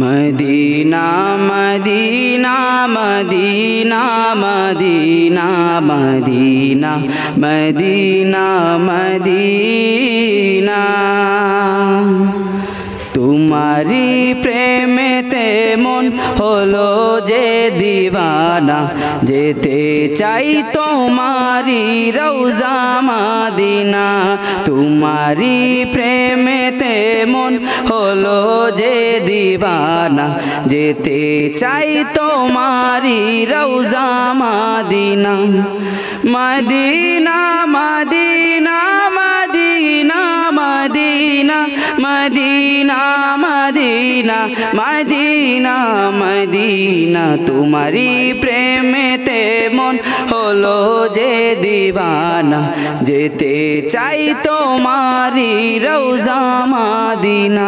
Medina Medina Medina Medina Medina Medina Medina तुम्हारी प्रेम ते मन होलो जे दीवाना जेते चाई तुम्हारी रौजा मदीना तुम्हारी प्रेम ते मन होलो जे दीवाना जेते चाई तुम्हारी रौजा Medina Medina Medina Medina Medina Medina Medina Medina Medina तुम्हारी प्रेम ते मन होलो जे दीवाना जेते चाई तुम्हारी रौजा मदीना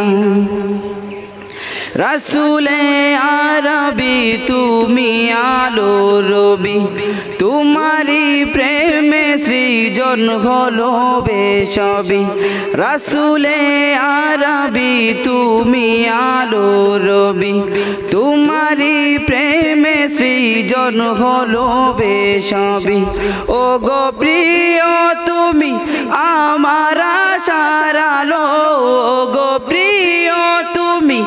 रसूले आरबी तुमी आलो रबी तुम्हारी प्रेम सृजन होलो बेसबी रसूले आरबी तुमी आलो रबी तुम्हारी प्रेम सृजन होलो बेसबी ओ गो प्रिय तुमी आमार आशार आलो गो प्रिय तुमी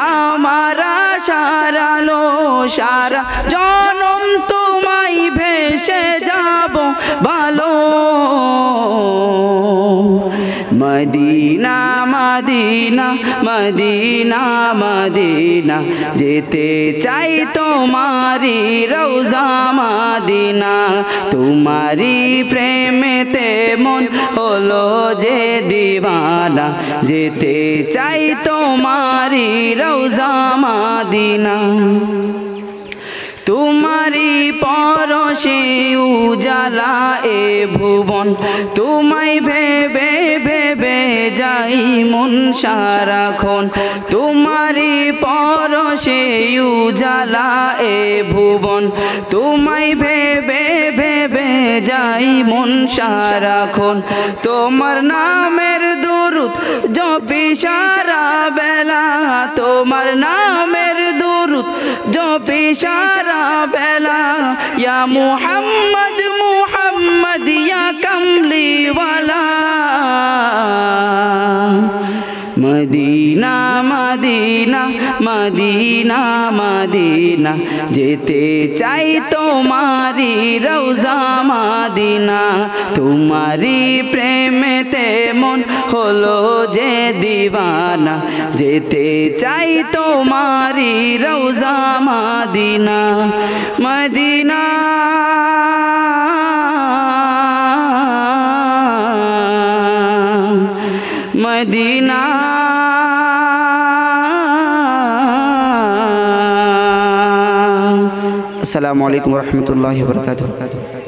आमारा सारा लो सारा जनम तुम्हाई भेसे जाबो भालो मदीना मदीना मदीना मदीना जेते चाई तुम्हारी रौजा मदीना तुम्हारी प्रेम ते मन होलो जे दीवाना जेते चाई तुम्हारी रौजा मदीना तुम्हारी परशे उजाला ए भुवन तुम्हाई भेबे भेबे जाई मन साराखन तुम्हारी परशे उजाला ए भुवन तुम्हाई भेबे भेबे जाई मन साराखन तोमार नामेर दुरूद जपी सारा बेला तोमार नामेर दुरूद जपी सारा बेला या मुहम्मद मुहम्मद या कमली वाला मदीना मदीना मदीना मदीना जेते चाई तुम्हारी रौजा मदीना तुम्हारी प्रेम ते मन होलो जे दीवाना जेते चाई तुम्हारी रौजा मदीना मदीना मदीना अस्सलामु अलैकुम व रहमतुल्लाहि व बरकातुहू।